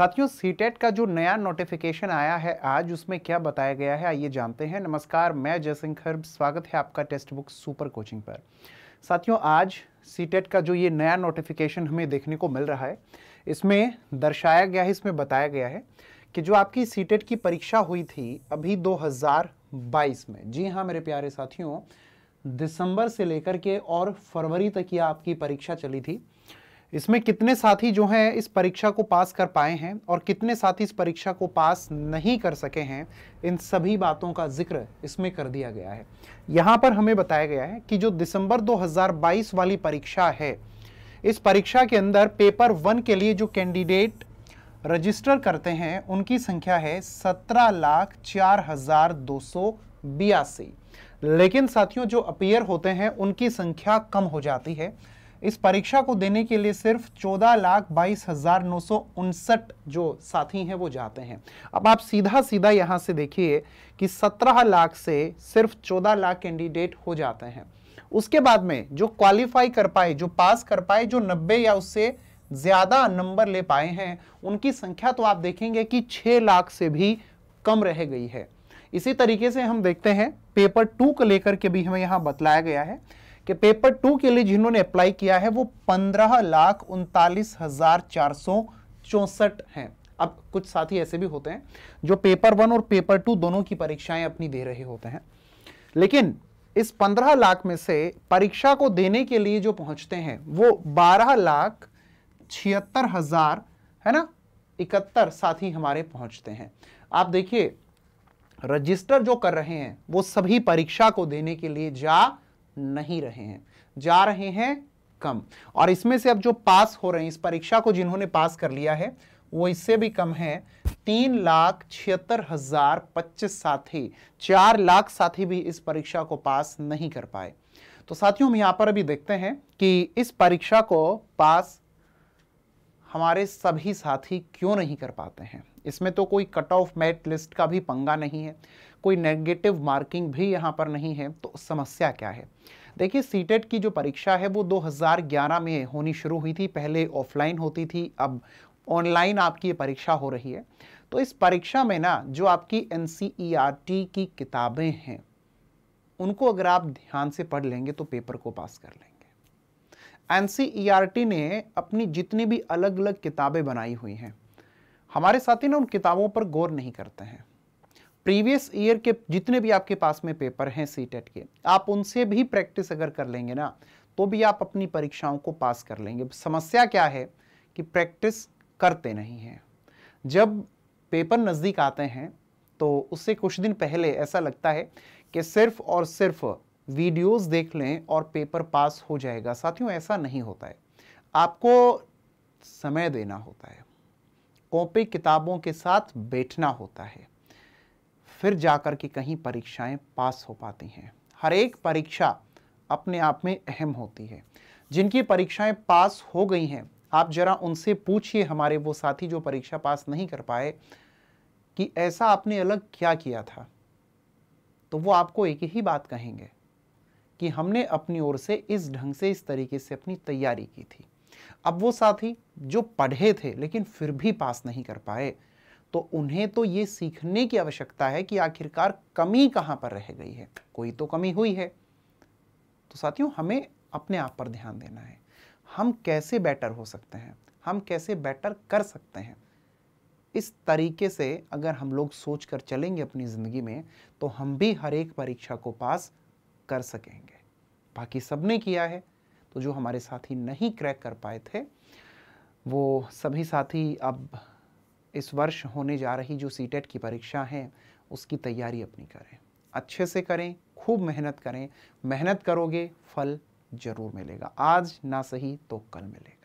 साथियों सीटेट का जो नया नोटिफिकेशन आया है आज, उसमें क्या बताया गया है आइए जानते हैं। नमस्कार, मैं जयसिंह खर्ब, स्वागत है आपका टेस्टबुक सुपर कोचिंग पर। साथियों आज सीटेट का जो ये नया नोटिफिकेशन हमें देखने को मिल रहा है, इसमें दर्शाया गया है, इसमें बताया गया है कि जो आपकी सीटेट की परीक्षा हुई थी अभी 2022 में, जी हाँ मेरे प्यारे साथियों, दिसंबर से लेकर के और फरवरी तक यह आपकी परीक्षा चली थी। इसमें कितने साथी जो हैं इस परीक्षा को पास कर पाए हैं और कितने साथी इस परीक्षा को पास नहीं कर सके हैं, इन सभी बातों का जिक्र इसमें कर दिया गया है। यहाँ पर हमें बताया गया है कि जो दिसंबर 2022 वाली परीक्षा है, इस परीक्षा के अंदर पेपर वन के लिए जो कैंडिडेट रजिस्टर करते हैं उनकी संख्या है 17,04,282। लेकिन साथियों जो अपीयर होते हैं उनकी संख्या कम हो जाती है। इस परीक्षा को देने के लिए सिर्फ 14,22,959 जो साथी हैं वो जाते हैं। अब आप सीधा यहाँ से देखिए कि 17 लाख से सिर्फ 14 लाख कैंडिडेट हो जाते हैं। उसके बाद में जो क्वालिफाई कर पाए, जो पास कर पाए, जो 90 या उससे ज़्यादा नंबर ले पाए हैं, उनकी संख्या तो आप देखेंगे कि 6 लाख से भी कम रह गई है। इसी तरीके से हम देखते हैं पेपर टू को लेकर के भी हमें यहाँ बतलाया गया है कि पेपर टू के लिए जिन्होंने अप्लाई किया है वो 15,39,464 हैं। अब कुछ साथी ऐसे भी होते हैं जो पेपर वन और पेपर टू दोनों की परीक्षाएं अपनी दे रहे होते हैं, लेकिन इस 15 लाख में से परीक्षा को देने के लिए जो पहुंचते हैं वो 12,76,000 है ना 71 साथी हमारे पहुंचते हैं। आप देखिए रजिस्टर जो कर रहे हैं वो सभी परीक्षा को देने के लिए जा रहे हैं कम, और इसमें से अब जो पास हो रहे हैं, इस परीक्षा को जिन्होंने पास कर लिया है वो इससे भी कम है। 3,76,025 साथी, 4 लाख साथी भी इस परीक्षा को पास नहीं कर पाए। तो साथियों हम यहाँ पर अभी देखते हैं कि इस परीक्षा को पास हमारे सभी साथी क्यों नहीं कर पाते हैं। इसमें तो कोई कट ऑफ मेरिट लिस्ट का भी पंगा नहीं है, कोई नेगेटिव मार्किंग भी यहाँ पर नहीं है, तो समस्या क्या है? देखिए सीटेट की जो परीक्षा है वो 2011 में होनी शुरू हुई थी। पहले ऑफलाइन होती थी, अब ऑनलाइन आपकी ये परीक्षा हो रही है। तो इस परीक्षा में ना जो आपकी एनसीईआरटी की किताबें हैं उनको अगर आप ध्यान से पढ़ लेंगे तो पेपर को पास कर लेंगे। एनसीईआरटी ने अपनी जितनी भी अलग अलग किताबें बनाई हुई हैं, हमारे साथी ना उन किताबों पर गौर नहीं करते हैं। प्रीवियस ईयर के जितने भी आपके पास में पेपर हैं सीटेट के, आप उनसे भी प्रैक्टिस अगर कर लेंगे ना तो भी आप अपनी परीक्षाओं को पास कर लेंगे। समस्या क्या है कि प्रैक्टिस करते नहीं हैं। जब पेपर नज़दीक आते हैं तो उससे कुछ दिन पहले ऐसा लगता है कि सिर्फ और सिर्फ वीडियोस देख लें और पेपर पास हो जाएगा। साथियों ऐसा नहीं होता है, आपको समय देना होता है, कॉपी किताबों के साथ बैठना होता है, फिर जाकर के कहीं परीक्षाएं पास हो पाती हैं। हर एक परीक्षा अपने आप में अहम होती है। जिनकी परीक्षाएं पास हो गई हैं आप जरा उनसे पूछिए, हमारे वो साथी जो परीक्षा पास नहीं कर पाए, कि ऐसा आपने अलग क्या किया था, तो वो आपको एक ही बात कहेंगे कि हमने अपनी ओर से इस ढंग से, इस तरीके से अपनी तैयारी की थी। अब वो साथी जो पढ़े थे लेकिन फिर भी पास नहीं कर पाए, तो उन्हें तो ये सीखने की आवश्यकता है कि आखिरकार कमी कहाँ पर रह गई है, कोई तो कमी हुई है। तो साथियों हमें अपने आप पर ध्यान देना है, हम कैसे बेटर हो सकते हैं, हम कैसे बेटर कर सकते हैं। इस तरीके से अगर हम लोग सोच कर चलेंगे अपनी ज़िंदगी में तो हम भी हर एक परीक्षा को पास कर सकेंगे। बाकी सबने किया है, तो जो हमारे साथी नहीं क्रैक कर पाए थे वो सभी साथी अब इस वर्ष होने जा रही जो सीटेट की परीक्षा है उसकी तैयारी अपनी करें, अच्छे से करें, खूब मेहनत करें। मेहनत करोगे फल ज़रूर मिलेगा, आज ना सही तो कल मिलेगा।